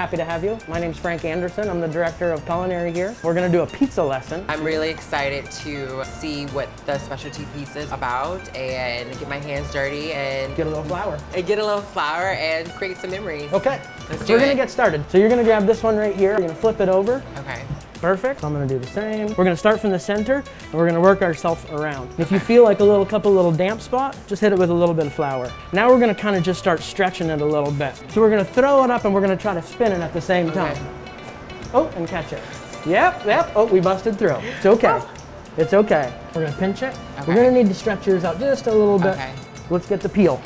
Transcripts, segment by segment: happy to have you. My name's Frank Anderson. I'm the director of culinary here. We're gonna do a pizza lesson. I'm really excited to see what the specialty piece is about and get my hands dirty and get a little flour. And create some memories. Okay, we're gonna get started. So you're gonna grab this one right here. You're gonna flip it over. Okay. Perfect. I'm gonna do the same. We're gonna start from the center and we're gonna work ourselves around. If you feel like a couple little damp spots, just hit it with a little bit of flour. Now we're gonna kind of just start stretching it a little bit. So we're gonna throw it up and we're gonna try to spin it at the same time. Okay. Oh, and catch it. Yep, yep. Oh, we busted through. It's okay. Oh. It's okay. We're gonna pinch it. Okay. We're gonna need to stretch yours out just a little bit. Okay. Let's get the peel.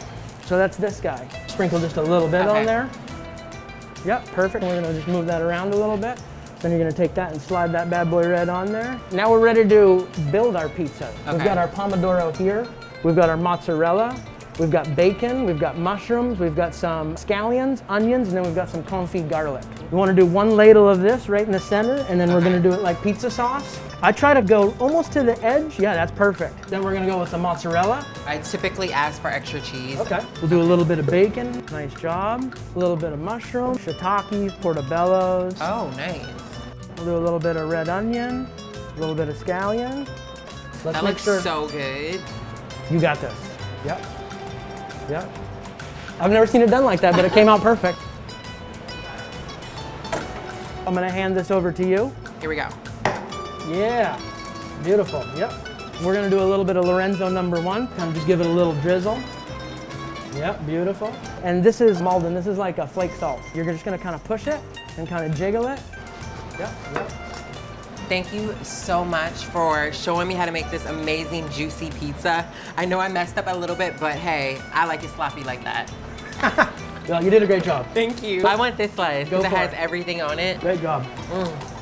So that's this guy. Sprinkle just a little bit on there. Yep, perfect. We're gonna just move that around a little bit. Then you're gonna take that and slide that bad boy right on there. Now we're ready to build our pizza. Okay. We've got our pomodoro here. We've got our mozzarella. We've got bacon. We've got mushrooms. We've got some scallions, onions, and then we've got some confit garlic. We wanna do one ladle of this right in the center, and then we're gonna do it like pizza sauce. I try to go almost to the edge. Yeah, that's perfect. Then we're gonna go with the mozzarella. I typically ask for extra cheese. Okay, we'll do a little bit of bacon. Nice job. A little bit of mushroom, shiitake, portabellos. Oh, nice. We'll do a little bit of red onion, a little bit of scallion. That looks so good. You got this. Yep. Yep. I've never seen it done like that, but it came out perfect. I'm gonna hand this over to you. Here we go. Yeah. Beautiful. Yep. We're gonna do a little bit of Lorenzo #1. Kind of just give it a little drizzle. Yep. Beautiful. And this is Malden. This is like a flake salt. You're just gonna kind of push it and kind of jiggle it. Yep, yep. Thank you so much for showing me how to make this amazing, juicy pizza. I know I messed up a little bit, but hey, I like it sloppy like that. Well, you did a great job. Thank you. I want this slice because it has everything on it. Great job. Mm.